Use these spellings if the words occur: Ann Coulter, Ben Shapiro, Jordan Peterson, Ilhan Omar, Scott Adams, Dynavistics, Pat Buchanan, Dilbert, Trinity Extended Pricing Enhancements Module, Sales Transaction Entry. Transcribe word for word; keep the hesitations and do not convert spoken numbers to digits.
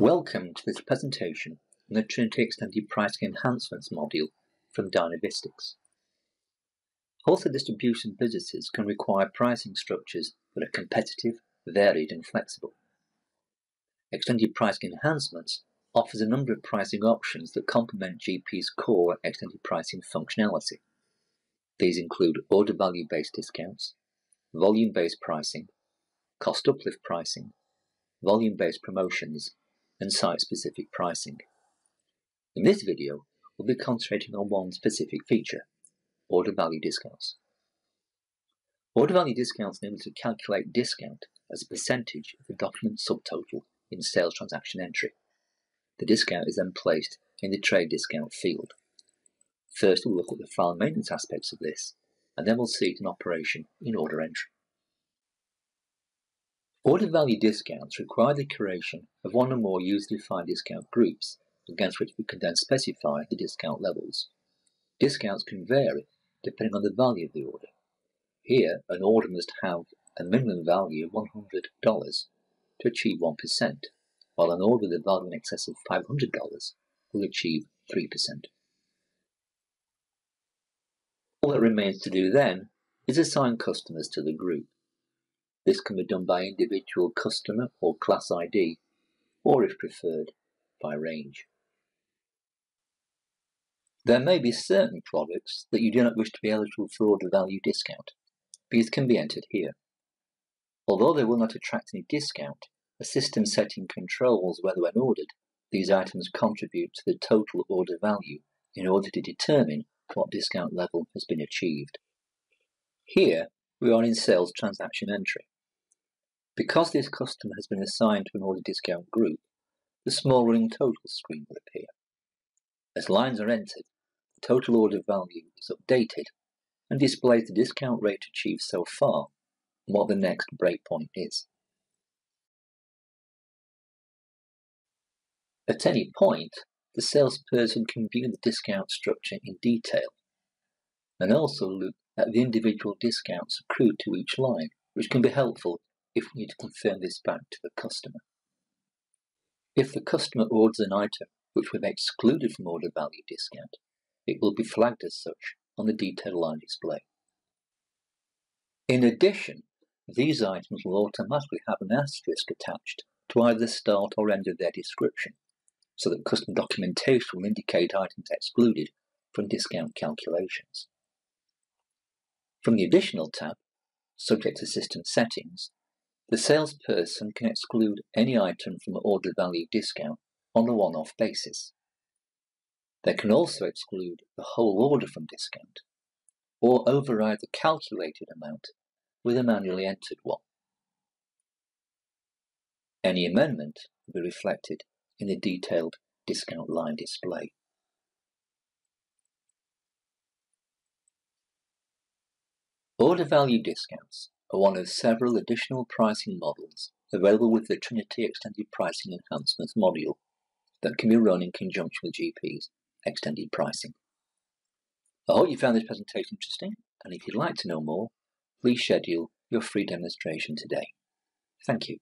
Welcome to this presentation on the Trinity Extended Pricing Enhancements Module from Dynavistics. Wholesale distribution businesses can require pricing structures that are competitive, varied and flexible. Extended Pricing Enhancements offers a number of pricing options that complement G P's core extended pricing functionality. These include order value-based discounts, volume-based pricing, cost uplift pricing, volume-based promotions, and site-specific pricing. In this video, we'll be concentrating on one specific feature, order value discounts. Order value discounts enable us to calculate discount as a percentage of the document subtotal in sales transaction entry. The discount is then placed in the trade discount field. First, we'll look at the file maintenance aspects of this, and then we'll see it in operation in order entry. Order value discounts require the creation of one or more user-defined discount groups against which we can then specify the discount levels. Discounts can vary depending on the value of the order. Here, an order must have a minimum value of one hundred dollars to achieve one percent, while an order with a value in excess of five hundred dollars will achieve three percent. All that remains to do then is assign customers to the group. This can be done by individual customer or class I D, or if preferred, by range. There may be certain products that you do not wish to be eligible for order value discount. These can be entered here. Although they will not attract any discount, a system setting controls whether when ordered, these items contribute to the total order value in order to determine what discount level has been achieved. Here, we are in sales transaction entry. Because this customer has been assigned to an order discount group, the small running total screen will appear. As lines are entered, the total order value is updated and displays the discount rate achieved so far and what the next breakpoint is. At any point, the salesperson can view the discount structure in detail and also look at the individual discounts accrued to each line, which can be helpful if we need to confirm this back to the customer. If the customer orders an item which we've excluded from order value discount, it will be flagged as such on the detail line display. In addition, these items will automatically have an asterisk attached to either the start or end of their description, so that custom documentation will indicate items excluded from discount calculations. From the Additional tab, subject to System Settings, the salesperson can exclude any item from order value discount on a one-off basis. They can also exclude the whole order from discount, or override the calculated amount with a manually entered one. Any amendment will be reflected in the detailed discount line display. Order value discounts are one of several additional pricing models available with the Trinity Extended Pricing Enhancements module that can be run in conjunction with G P's extended pricing. I hope you found this presentation interesting, and if you'd like to know more, please schedule your free demonstration today. Thank you.